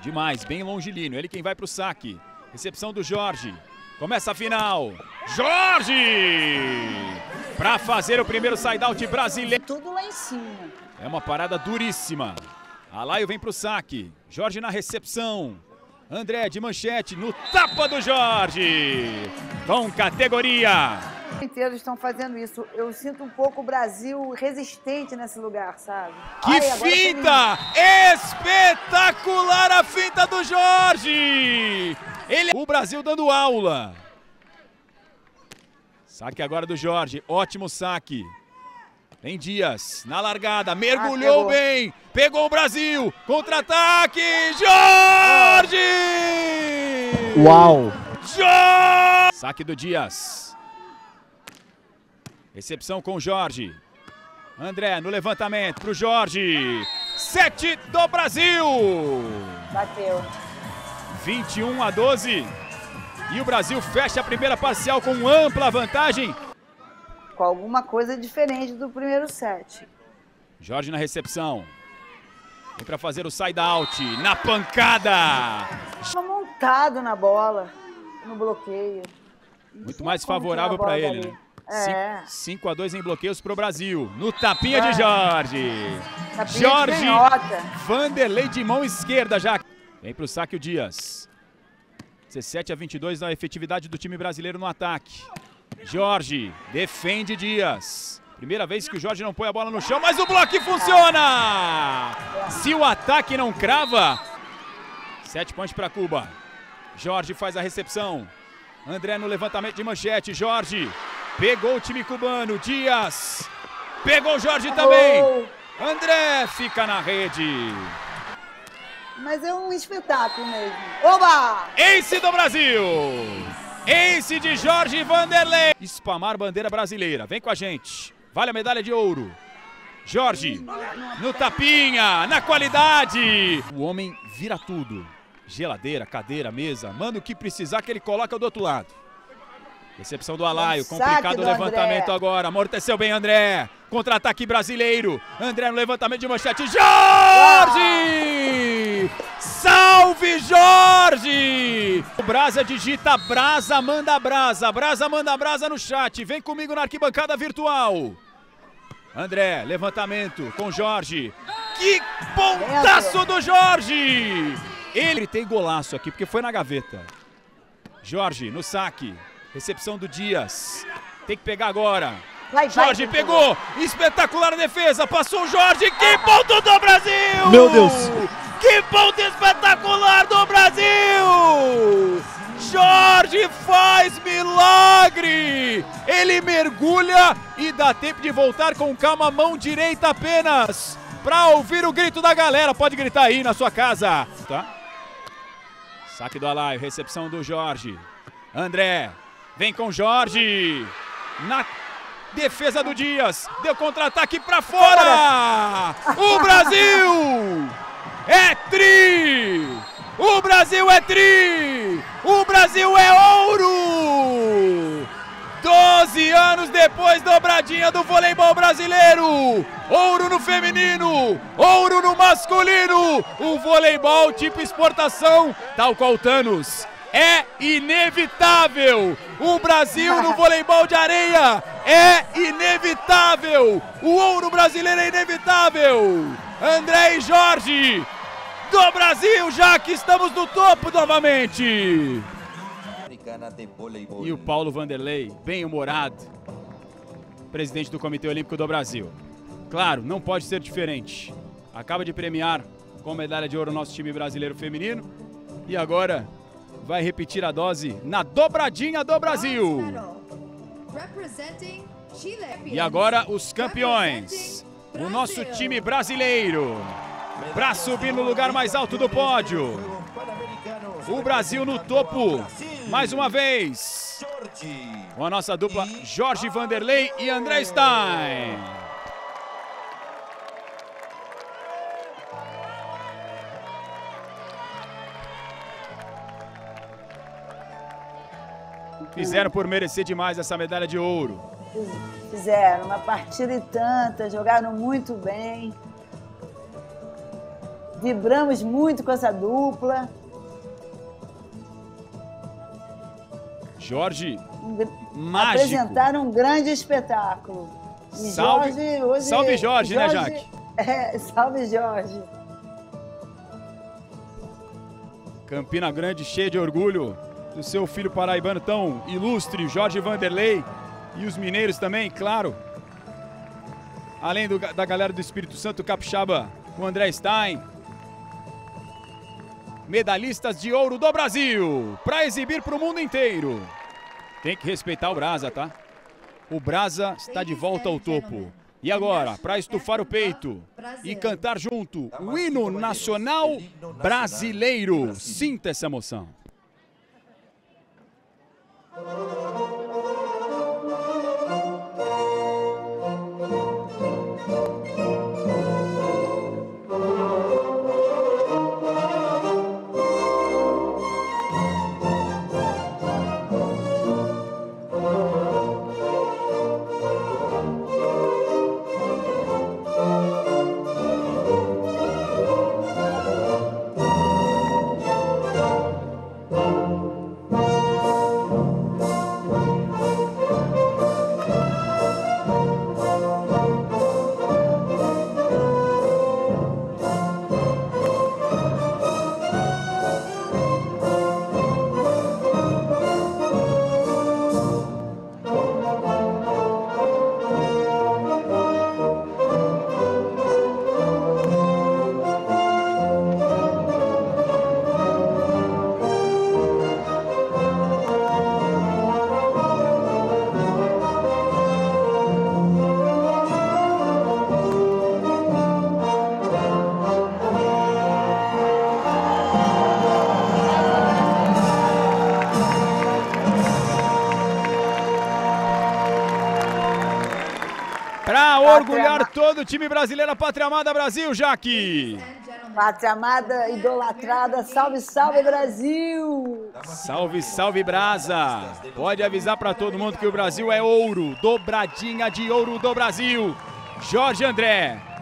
Demais, bem longilíneo. Ele quem vai para o saque. Recepção do Jorge. Começa a final. Jorge! Para fazer o primeiro side-out brasileiro. Tudo lá em cima. É uma parada duríssima. Alayo vem para o saque. Jorge na recepção. André de manchete no tapa do Jorge. Com categoria. Inteiros estão fazendo isso. Eu sinto um pouco o Brasil resistente nesse lugar, sabe? Que ai, finta! Espetacular a finta do Jorge! Ele... O Brasil dando aula. Saque agora do Jorge. Ótimo saque. Tem Dias na largada, mergulhou bem, pegou o Brasil, contra-ataque, Jorge! Uau! Jorge! Saque do Dias. Recepção com o Jorge. André no levantamento pro Jorge. 7 do Brasil! Bateu. 21-12. E o Brasil fecha a primeira parcial com ampla vantagem. Com alguma coisa diferente do primeiro set. Jorge na recepção. Vem para fazer o side-out. Na pancada! Estava montado na bola, no bloqueio. Muito mais favorável para ele. Né? 5-2 em bloqueios para o Brasil. No tapinha de Jorge. Tapinha Jorge de Wanderley de mão esquerda já. Vem para o saque o Dias. 17-22 na efetividade do time brasileiro no ataque. Jorge defende Dias. Primeira vez que o Jorge não põe a bola no chão, mas o bloco funciona! Se o ataque não crava, 7 pontos para Cuba. Jorge faz a recepção. André no levantamento de manchete. Jorge pegou o time cubano. Dias pegou o Jorge também. André fica na rede. Mas é um espetáculo mesmo. Oba! Ace do Brasil! Ace de George Wanderley. Spamar bandeira brasileira. Vem com a gente. Vale a medalha de ouro. Jorge no tapinha, na qualidade. O homem vira tudo. Geladeira, cadeira, mesa. Manda o que precisar que ele coloca do outro lado. Recepção do Alayo. Complicado o levantamento agora. Amorteceu bem André. Contra-ataque brasileiro. André no levantamento de manchete. Jorge! Salve Jorge! O Brasa digita Brasa, manda Brasa. Brasa, manda Brasa no chat. Vem comigo na arquibancada virtual. André, levantamento com Jorge. Que pontaço do Jorge! Ele tem golaço aqui, porque foi na gaveta. Jorge, no saque. Recepção do Dias. Tem que pegar agora. Vai, Jorge vai, pegou. Espetacular a defesa. Passou o Jorge. Que ponto do Brasil! Meu Deus! Que ponto espetacular do Brasil! Jorge faz milagre! Ele mergulha e dá tempo de voltar com calma, mão direita apenas. Pra ouvir o grito da galera. Pode gritar aí na sua casa. Tá? Saque do Alayo. Recepção do Jorge. André. Vem com Jorge. Na defesa do Dias. Deu contra-ataque pra fora! O Brasil! É tri! O Brasil é tri! O Brasil é ouro! 12 anos depois, dobradinha do voleibol brasileiro! Ouro no feminino! Ouro no masculino! O voleibol tipo exportação, tal qual Thanos, é inevitável! O Brasil no voleibol de areia é inevitável! O ouro brasileiro é inevitável! André e Jorge do Brasil, já que estamos no topo novamente! E o Paulo Wanderley, bem-humorado, presidente do Comitê Olímpico do Brasil. Claro, não pode ser diferente. Acaba de premiar com medalha de ouro o nosso time brasileiro feminino e agora vai repetir a dose na dobradinha do Brasil. E agora os campeões, o nosso time brasileiro, para subir no lugar mais alto do pódio. O Brasil no topo, mais uma vez, com a nossa dupla George Wanderley e André Stein. Fizeram por merecer demais essa medalha de ouro. Fizeram uma partida e tanta, jogaram muito bem. Vibramos muito com essa dupla. Jorge, mágico. Apresentaram um grande espetáculo. E salve, Jorge, hoje, salve Jorge, né, Jaque? É, salve Jorge. Campina Grande cheia de orgulho do seu filho paraibano tão ilustre, Jorge Wanderley, e os mineiros também, claro. Além da galera do Espírito Santo, capixaba, o André Stein. Medalhistas de ouro do Brasil, para exibir para o mundo inteiro. Tem que respeitar o Brasa, tá? O Brasa está de volta ao topo. E agora, para estufar o peito e cantar junto o hino nacional brasileiro. Sinta essa emoção. Orgulhar todo o time brasileiro, a Pátria Amada Brasil, Jaque! Pátria Amada, idolatrada, salve, salve Brasil! Salve, salve Brasa! Pode avisar para todo mundo que o Brasil é ouro, dobradinha de ouro do Brasil! Jorge André,